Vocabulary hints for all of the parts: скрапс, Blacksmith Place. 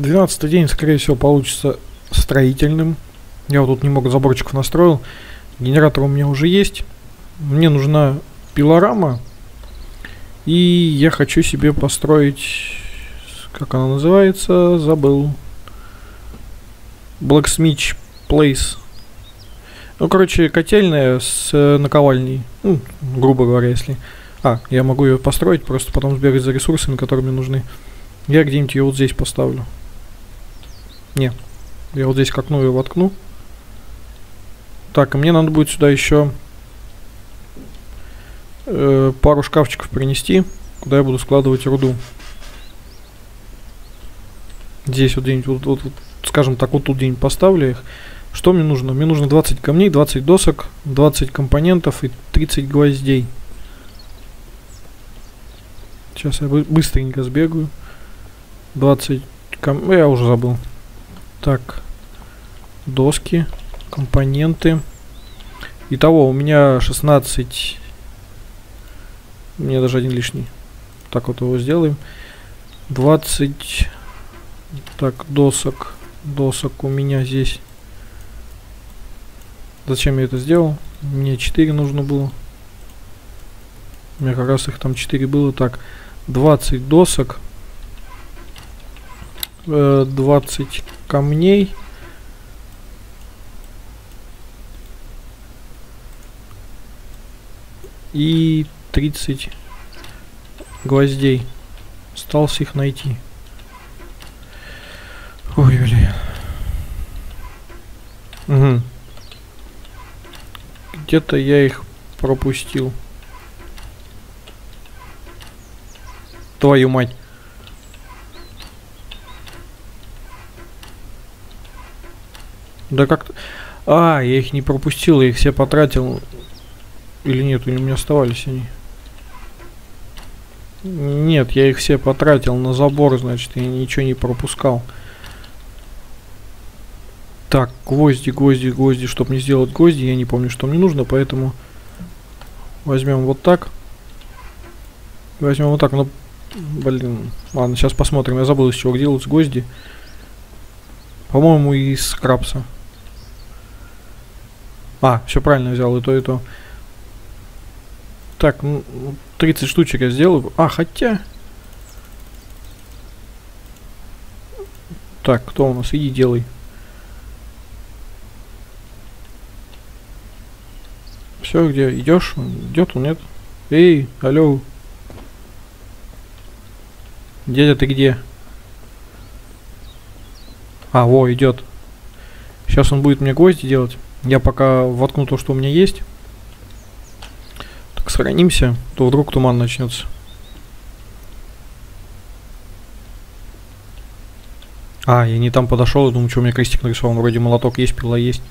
12-й день, скорее всего, получится строительным. Я вот тут немного заборчиков настроил. Генератор у меня уже есть. Мне нужна пилорама. И я хочу себе построить... Как она называется? Забыл. Blacksmith Place. Ну, короче, котельная с наковальней. Ну, грубо говоря, если... А, я могу ее построить, просто потом сбегать за ресурсами, которые мне нужны. Я где-нибудь ее вот здесь поставлю. Не. Я вот здесь к окну ее воткну. Так, и мне надо будет сюда еще пару шкафчиков принести, куда я буду складывать руду. Здесь вот где-нибудь, вот, скажем так, вот тут где-нибудь поставлю их. Что мне нужно? Мне нужно 20 камней, 20 досок, 20 компонентов и 30 гвоздей. Сейчас я быстренько сбегаю. 20 камней, я уже забыл. Так, доски, компоненты. Итого у меня 16... У меня даже один лишний. Так вот его сделаем. 20... Так, досок. Досок у меня здесь. Зачем я это сделал? Мне 4 нужно было. У меня как раз их там 4 было. Так, 20 досок. 20 камней. И 30 гвоздей. Осталось их найти. Ой, блин. Угу. Где-то я их пропустил. Твою мать. Да как-то... А, я их не пропустил, я их все потратил. Или нет, или у меня оставались они. Нет, я их все потратил на забор, значит, я ничего не пропускал. Так, гвозди, гвозди, гвозди. Чтобы не сделать гвозди, я не помню, что мне нужно, поэтому возьмем вот так. Возьмем вот так, но... Блин, ладно, сейчас посмотрим. Я забыл, из чего делать гвозди. По-моему, из крабса. А, все правильно взял, и то, и то. Так, 30 штучек я сделаю. А, хотя... Так, кто у нас? Иди, делай. Все, где идешь? Идет он, нет? Эй, алло. Дядя, ты где? А, во, идет. Сейчас он будет мне гвозди делать. Я пока воткну то, что у меня есть. Так, сохранимся, то вдруг туман начнется. А, я не там подошел, я думаю, что у меня крестик нарисован. Вроде молоток есть, пила есть.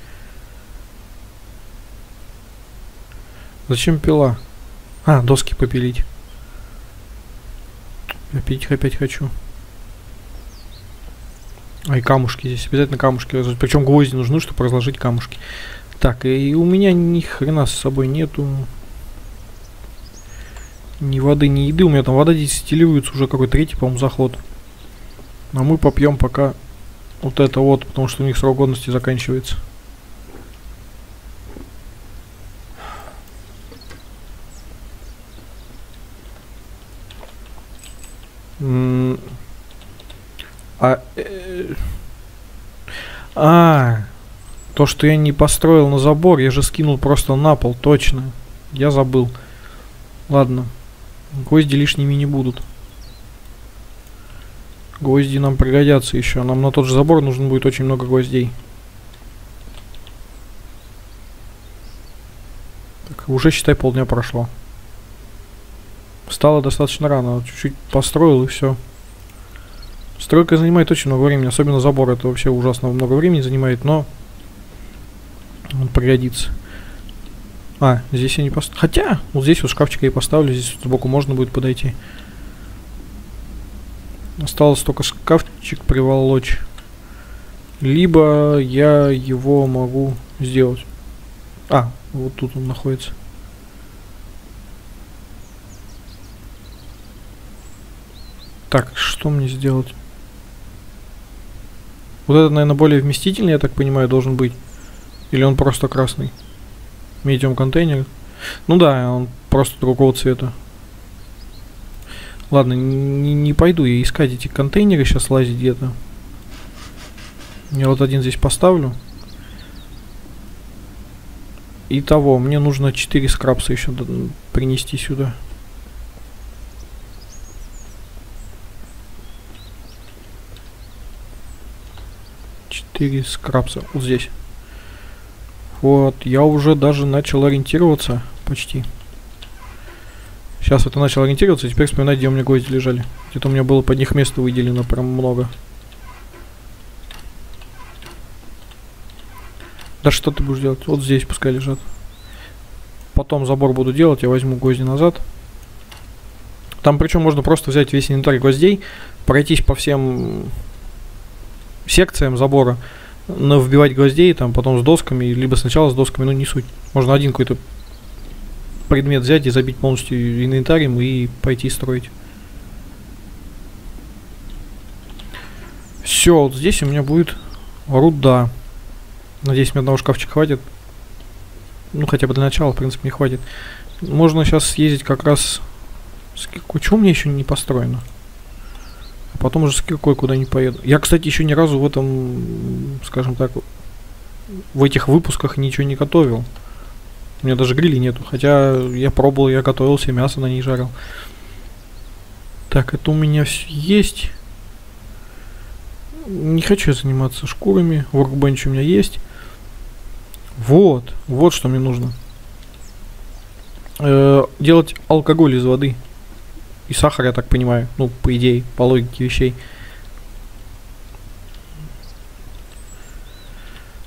Зачем пила? А, доски попилить. Опять хочу. Ай, камушки здесь. Обязательно камушки. Причем гвозди нужны, чтобы разложить камушки. Так, и у меня ни хрена с собой нету. Ни воды, ни еды. У меня там вода дистиллируется уже какой-то третий, по-моему, заход. А мы попьем пока вот это вот, потому что у них срок годности заканчивается. То, что я не построил на забор, я же скинул просто на пол, точно. Я забыл. Ладно. Гвозди лишними не будут. Гвозди нам пригодятся еще. Нам на тот же забор нужно будет очень много гвоздей. Так, уже, считай, полдня прошло. Встало достаточно рано, чуть-чуть построил и все. Стройка занимает очень много времени, особенно забор, это вообще ужасно много времени занимает, но он пригодится. А, здесь я не поставлю. Хотя, вот здесь вот шкафчик я и поставлю, здесь вот сбоку можно будет подойти. Осталось только шкафчик приволочь. Либо я его могу сделать. А, вот тут он находится. Так, что мне сделать? Вот этот, наверное, более вместительный, я так понимаю, должен быть. Или он просто красный? Medium контейнер. Ну да, он просто другого цвета. Ладно, не пойду я искать эти контейнеры, сейчас лазить где-то. Я вот один здесь поставлю. Итого, мне нужно 4 скрапса еще принести сюда. Скрапса вот здесь. Вот, я уже даже начал ориентироваться почти. Сейчас это начал ориентироваться, и теперь вспоминать, где у меня гвозди лежали. Где-то у меня было под них место выделено прям много. Да что ты будешь делать? Вот здесь пускай лежат. Потом забор буду делать, я возьму гвозди назад. Там причем можно просто взять весь инвентарь гвоздей, пройтись по всем секциям забора, вбивать гвоздей, там потом с досками, либо сначала с досками, ну не суть. Можно один какой-то предмет взять и забить полностью инвентарем и пойти строить. Все, вот здесь у меня будет руда. Надеюсь, мне одного шкафчика хватит. Ну хотя бы для начала, в принципе, не хватит. Можно сейчас съездить как раз с киркой. Чего у меня еще не построено? Потом уже с киркой куда-нибудь поеду. Я, кстати, еще ни разу в этом, скажем так, в этих выпусках ничего не готовил. У меня даже гриля нету. Хотя я пробовал, я готовился, мясо на ней жарил. Так, это у меня все есть. Не хочу я заниматься шкурами. Workbench у меня есть. Вот. Вот что мне нужно. Делать алкоголь из воды. И сахар, я так понимаю. Ну, по идее, по логике вещей.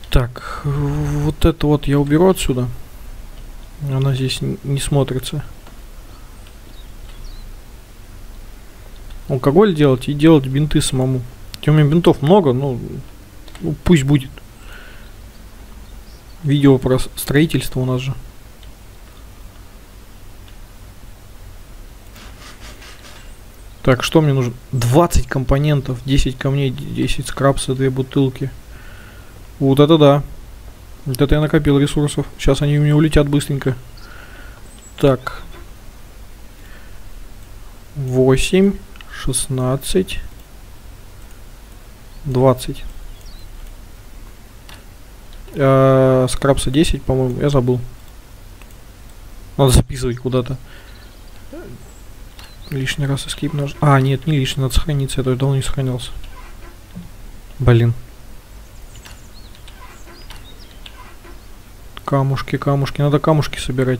Так, вот это вот я уберу отсюда. Она здесь не смотрится. Алкоголь делать и делать бинты самому. У меня бинтов много, но ну, пусть будет. Видео про строительство у нас же. Так, что мне нужно? 20 компонентов, 10 камней, 10 скрапса, 2 бутылки. Вот это да. Вот это я накопил ресурсов. Сейчас они у меня улетят быстренько. Так. 8, 16, 20. Скрапса 10, по-моему, я забыл. Надо записывать куда-то. Лишний раз эскейп нажал. А, нет, не лишний, надо сохраниться, я тоже давно не сохранялся. Блин. Камушки, камушки, надо камушки собирать.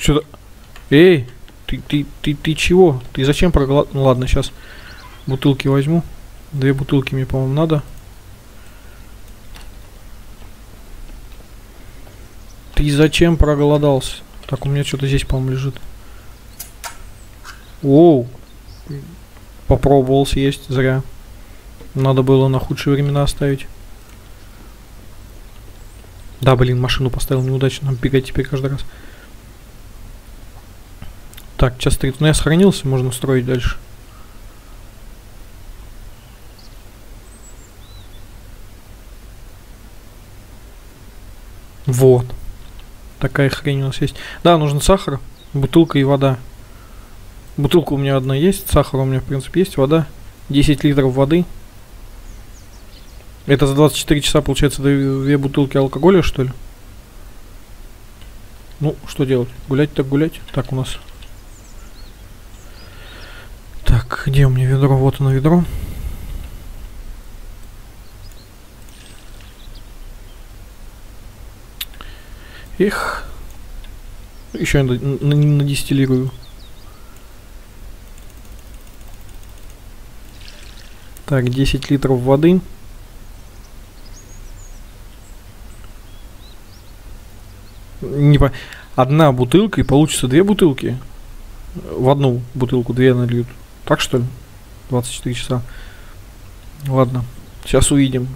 Сюда. Эй, ты чего? Ты зачем проголодал? Ну ладно, сейчас бутылки возьму. 2 бутылки мне, по-моему, надо. Ты зачем проголодался? Так, у меня что-то здесь, по-моему, лежит. Оу. Попробовал съесть, зря. Надо было на худшие времена оставить. Да, блин, машину поставил неудачно. Нам бегать теперь каждый раз. Так, сейчас 30. Ну, я сохранился, можно строить дальше. Вот. Такая хрень у нас есть. Да, нужен сахар, бутылка и вода. Бутылка у меня одна есть, сахар у меня, в принципе, есть, вода. 10 литров воды. Это за 24 часа, получается, 2 бутылки алкоголя, что ли? Ну, что делать? Гулять так гулять. Так, у нас... Так, где у меня ведро? Вот оно, ведро. Их еще надистиллирую. Так, 10 литров воды. Не по... Одна бутылка и получится 2 бутылки. В одну бутылку 2 нальют. Так что ли? 24 часа. Ладно, сейчас увидим.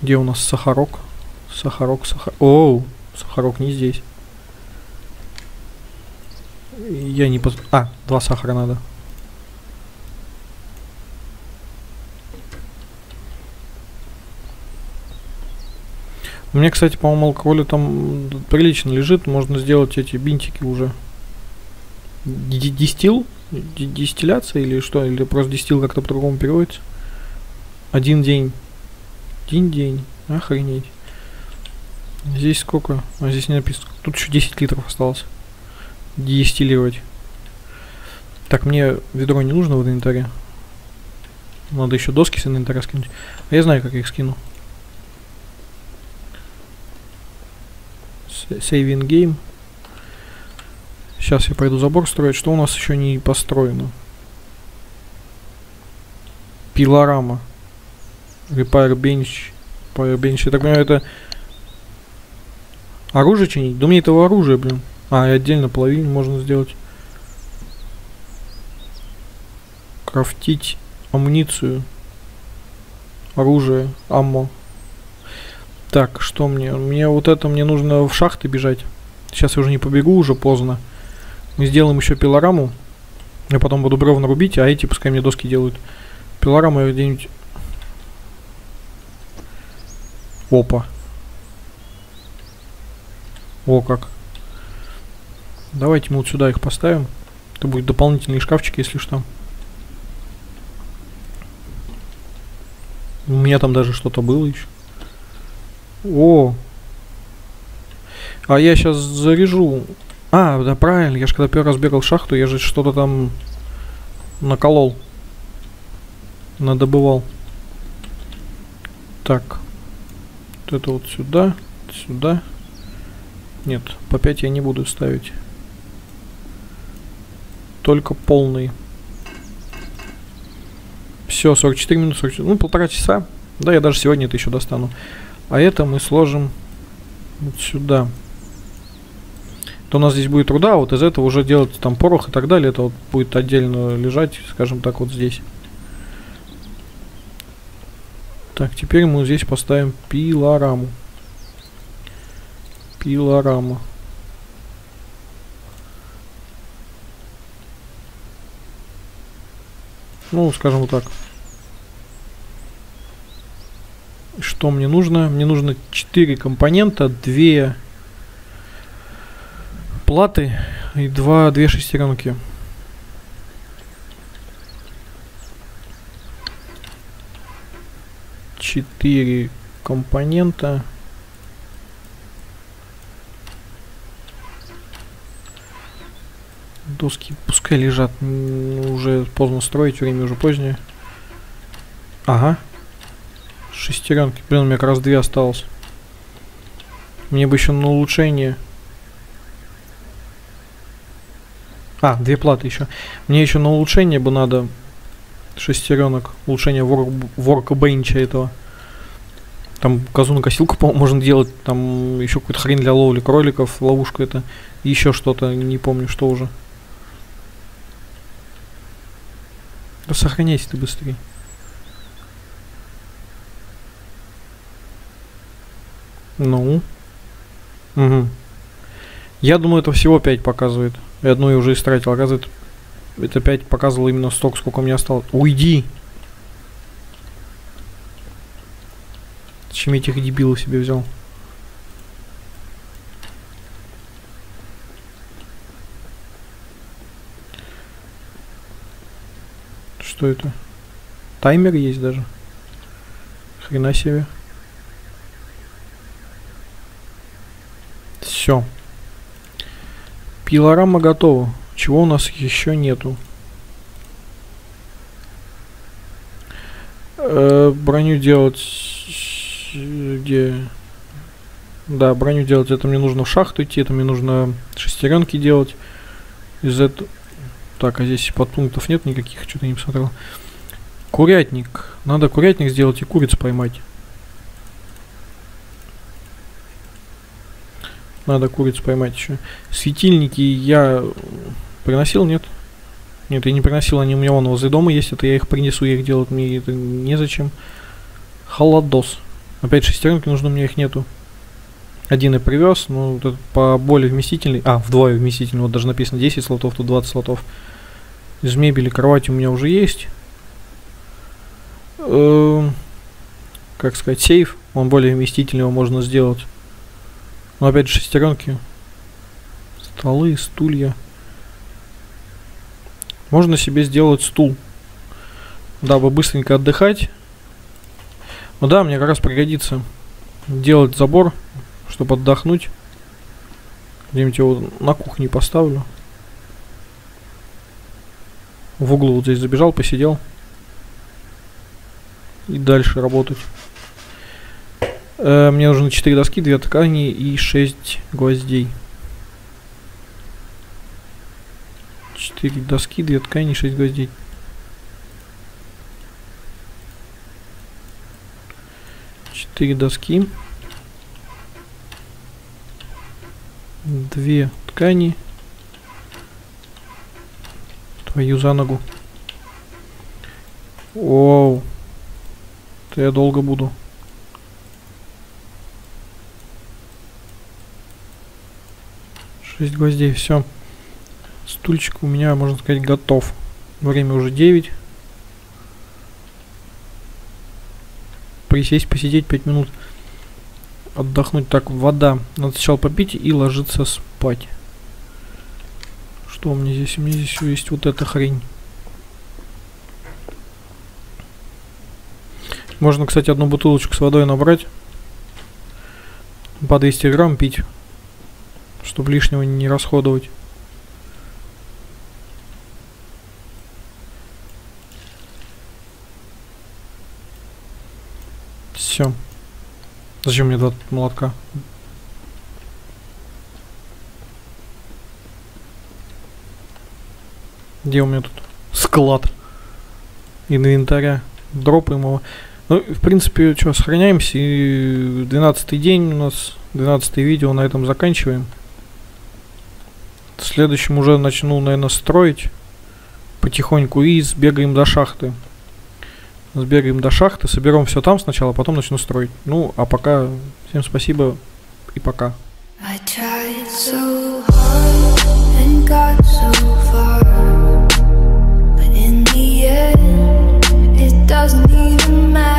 Где у нас сахарок? Сахарок, сахар. Оу, сахарок не здесь. Я не поз... А, 2 сахара надо. У меня, кстати, по-моему, алкоголь там прилично лежит. Можно сделать эти бинтики уже. Дистил? Дистилляция или что? Или просто дистил как-то по-другому переводится? Один день. День. Охренеть. Здесь сколько? А здесь не написано. Тут еще 10 литров осталось. Дистиллировать. Так, мне ведро не нужно в инвентаре. Надо еще доски с инвентаря скинуть. А я знаю, как я их скину. Saving game. Сейчас я пойду забор строить. Что у нас еще не построено? Пилорама. Repair bench. Repair bench. Я так понимаю, это оружие чинить? Да мне этого оружия, блин. А, и отдельно половину можно сделать. Крафтить амуницию. Оружие. Аммо. Так, что мне? Мне вот это, мне нужно в шахты бежать. Сейчас я уже не побегу, уже поздно. Мы сделаем еще пилораму. Я потом буду бревна рубить, а эти пускай мне доски делают. Пилораму я где-нибудь... Опа. О, как. Давайте мы вот сюда их поставим. Это будет дополнительный шкафчик, если что. У меня там даже что-то было еще. О! А я сейчас заряжу. А, да правильно, я же когда первый раз бегал в шахту, я же что-то там наколол. Надобывал. Так. Вот это вот сюда, сюда. Нет, по 5 я не буду ставить. Только полный. Все, 44 минуты, 44, ну, 1,5 часа. Да, я даже сегодня это еще достану. А это мы сложим вот сюда. Это у нас здесь будет руда, вот из этого уже делать там порох и так далее. Это вот будет отдельно лежать, скажем так, вот здесь. Так, теперь мы здесь поставим пилораму. Пилорама. Ну, скажем вот так. Что мне нужно? Мне нужно 4 компонента, 2 платы и 2 шестеренки. Четыре компонента. Доски пускай лежат. Уже поздно строить, время уже позднее. Ага. Шестеренки. Блин, у меня как раз 2 осталось. Мне бы еще на улучшение. А, 2 платы еще. Мне еще на улучшение бы надо шестеренок. Улучшение воркбенча этого. Там козу-накосилку, по-моему, можно делать. Там еще какую-то хрень для ловли кроликов. Ловушку это. Еще что-то. Не помню, что уже. Да сохраняйся ты быстрее. Ну. Угу. Я думаю, это всего 5 показывает. И одну я уже истратил. Оказывается, это 5 показывало именно столько, сколько у меня осталось. Уйди! Зачем я этих дебилов себе взял? Что это? Таймер есть даже. Хрена себе. Все. Пилорама готова. Чего у нас еще нету? Броню делать... Где? Да, броню делать. Это мне нужно в шахту идти. Это мне нужно шестеренки делать. Из этого... Так, а здесь подпунктов нет никаких. Что-то не посмотрел. Курятник. Надо курятник сделать и куриц поймать. Надо курицу поймать еще. Светильники я приносил, нет? Нет, я не приносил, они у меня вон возле дома есть. Это я их принесу, я их делать мне это незачем. Холодос. Опять шестеренки нужно, у меня их нету. Один и привез, ну, по более вместительный, вдвое вместительный, вот даже написано 10 слотов, тут 20 слотов. Из мебели кровать у меня уже есть. Как сказать, сейф, он более вместительный, его можно сделать. Но опять же шестеренки, столы, стулья. Можно себе сделать стул, дабы быстренько отдыхать. Ну да, мне как раз пригодится делать забор, чтобы отдохнуть. Где-нибудь его на кухне поставлю. В углу вот здесь забежал, посидел. И дальше работать. Мне нужно 4 доски, 2 ткани и 6 гвоздей. 4 доски, 2 ткани и 6 гвоздей. Четыре доски, 2 ткани. Твою за ногу. Оу. То я долго буду. Шесть гвоздей, все. Стульчик у меня, можно сказать, готов. Время уже 9. Присесть, посидеть 5 минут, отдохнуть. Так, вода. Надо сначала попить и ложиться спать. Что у меня здесь? У меня здесь есть вот эта хрень. Можно, кстати, одну бутылочку с водой набрать. По 200 грамм пить, чтобы лишнего не расходовать. Все. Зачем мне 2 молотка? Где у меня тут склад инвентаря? Дропаем его. Ну, в принципе, что, сохраняемся. И 12-й день у нас, 12-е видео на этом заканчиваем. В следующем уже начну, наверное, строить потихоньку и сбегаем до шахты. Сбегаем до шахты, соберем все там сначала, потом начну строить. Ну, а пока всем спасибо и пока. Doesn't even matter.